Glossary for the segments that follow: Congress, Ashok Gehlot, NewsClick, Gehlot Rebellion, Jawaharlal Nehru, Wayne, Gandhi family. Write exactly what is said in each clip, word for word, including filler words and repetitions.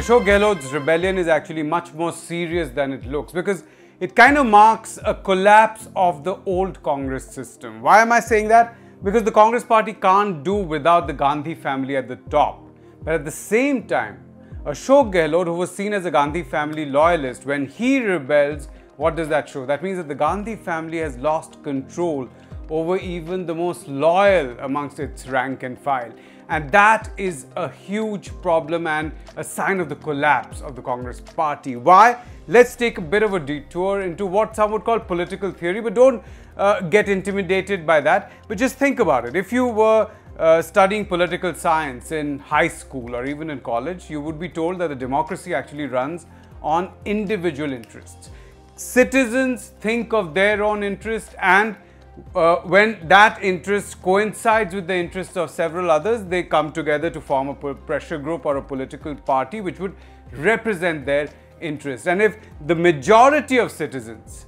Ashok Gehlot's rebellion is actually much more serious than it looks, because it kind of marks a collapse of the old Congress system. Why am I saying that? Because the Congress party can't do without the Gandhi family at the top. But at the same time, Ashok Gehlot, who was seen as a Gandhi family loyalist, when he rebels, what does that show? That means that the Gandhi family has lost control over even the most loyal amongst its rank and file. And that is a huge problem and a sign of the collapse of the Congress party. Why? Let's take a bit of a detour into what some would call political theory, but don't uh, get intimidated by that. But just think about it. If you were Uh, studying political science in high school or even in college, you would be told that the democracy actually runs on individual interests. Citizens think of their own interest, and uh, when that interest coincides with the interests of several others, they come together to form a pressure group or a political party which would represent their interests. And if the majority of citizens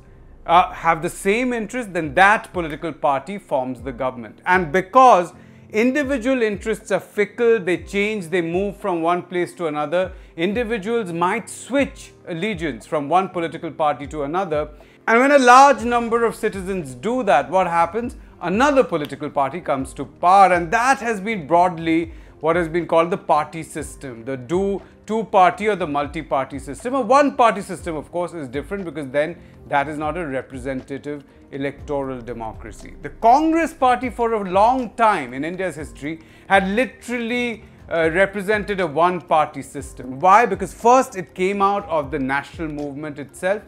uh, have the same interest, then that political party forms the government. And because individual interests are fickle, they change, they move from one place to another, individuals might switch allegiance from one political party to another. And when a large number of citizens do that, what happens? Another political party comes to power, and that has been broadly what has been called the party system, the do two-party or the multi-party system. A one-party system, of course, is different, because then that is not a representative electoral democracy. The Congress party for a long time in India's history had literally uh, represented a one-party system. Why? Because first it came out of the national movement itself.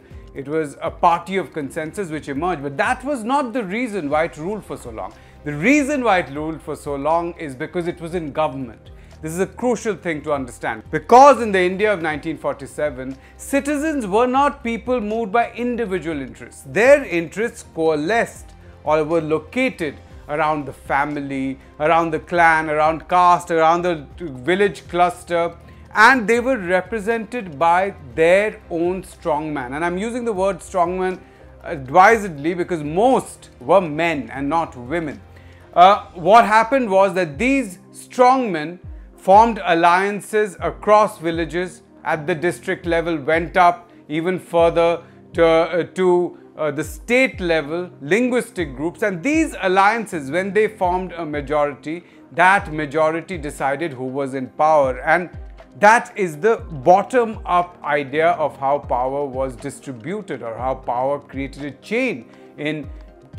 It was a party of consensus which emerged, but that was not the reason why it ruled for so long. The reason why it ruled for so long is because it was in government. This is a crucial thing to understand, because in the India of nineteen forty-seven, citizens were not people moved by individual interests. Their interests coalesced or were located around the family, around the clan, around caste, around the village cluster, and they were represented by their own strongman. And I'm using the word strongman advisedly, because most were men and not women. Uh, what happened was that these strongmen formed alliances across villages at the district level, went up even further to, uh, to uh, the state level, linguistic groups. And these alliances, when they formed a majority, that majority decided who was in power. And that is the bottom-up idea of how power was distributed, or how power created a chain in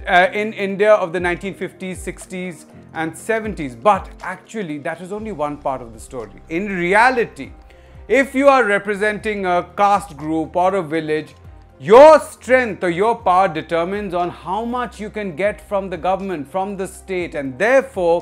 Uh, in India of the nineteen fifties, sixties and seventies. But actually, that was only one part of the story. In reality, if you are representing a caste group or a village, your strength or your power determines on how much you can get from the government, from the state, and therefore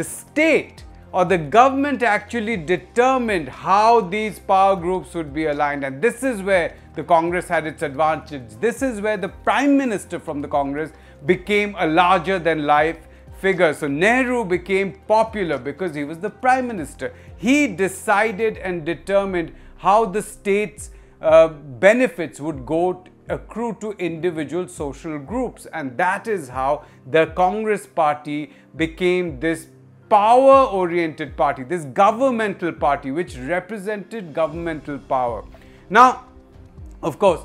the state or the government actually determined how these power groups would be aligned. And this is where the Congress had its advantage. This is where the Prime Minister from the Congress became a larger than life figure. So Nehru became popular because he was the Prime Minister. He decided and determined how the state's uh, benefits would go accrue to individual social groups. And that is how the Congress party became this power-oriented party, this governmental party which represented governmental power. Now, of course,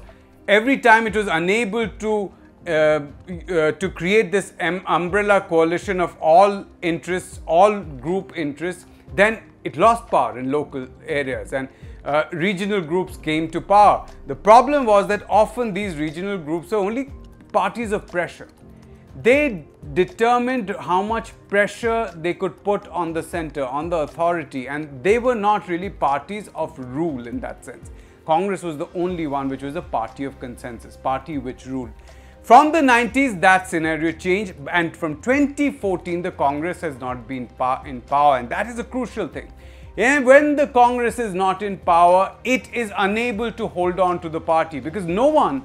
every time it was unable to uh, uh, to create this umbrella coalition of all interests, all group interests, then it lost power in local areas, and uh, regional groups came to power. The problem was that often these regional groups were only parties of pressure. They determined how much pressure they could put on the center, on the authority, and they were not really parties of rule in that sense. Congress was the only one which was a party of consensus, party which ruled. From the nineties, that scenario changed, and from twenty fourteen, the Congress has not been in power, and that is a crucial thing. And when the Congress is not in power, it is unable to hold on to the party, because no one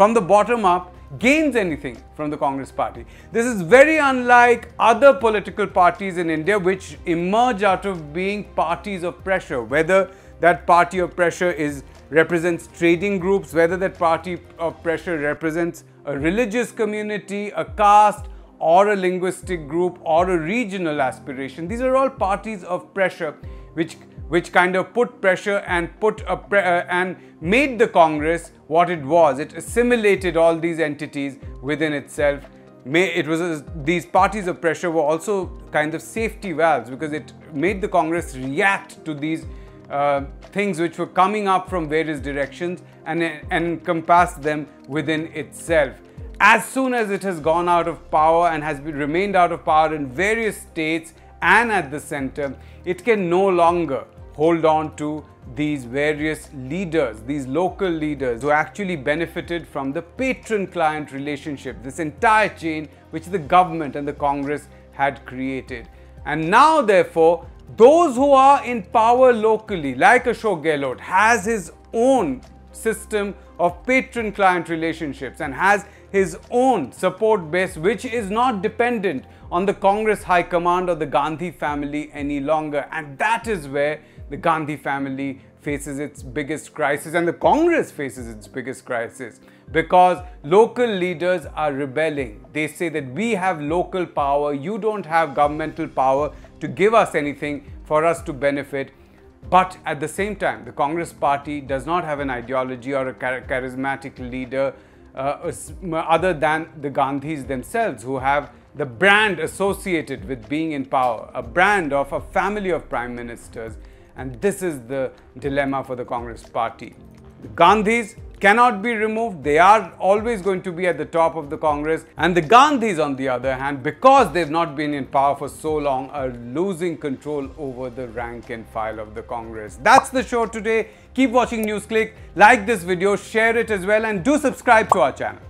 from the bottom up gains anything from the Congress party. This is very unlike other political parties in India which emerge out of being parties of pressure, whether that party of pressure is represents trading groups, whether that party of pressure represents a religious community, a caste, or a linguistic group, or a regional aspiration. These are all parties of pressure which which kind of put pressure and put a pre uh, and made the Congress what it was. It assimilated all these entities within itself. It was a, these parties of pressure were also kind of safety valves, because it made the Congress react to these uh, things which were coming up from various directions and, and encompassed them within itself. As soon as it has gone out of power and has been, remained out of power in various states and at the center, it can no longer hold on to these various leaders, these local leaders who actually benefited from the patron-client relationship, this entire chain which the government and the Congress had created. And now, therefore, those who are in power locally, like Ashok Gehlot, has his own system of patron-client relationships and has his own support base, which is not dependent on the Congress High Command or the Gandhi family any longer. And that is where the Gandhi family faces its biggest crisis and the Congress faces its biggest crisis, because local leaders are rebelling. They say that we have local power, you don't have governmental power to give us anything for us to benefit. But at the same time, the Congress party does not have an ideology or a charismatic leader uh, other than the Gandhis themselves, who have the brand associated with being in power, a brand of a family of prime ministers. And this is the dilemma for the Congress party. The Gandhis cannot be removed. They are always going to be at the top of the Congress. And the Gandhis, on the other hand, because they've not been in power for so long, are losing control over the rank and file of the Congress. That's the show today. Keep watching NewsClick. Like this video, share it as well, and do subscribe to our channel.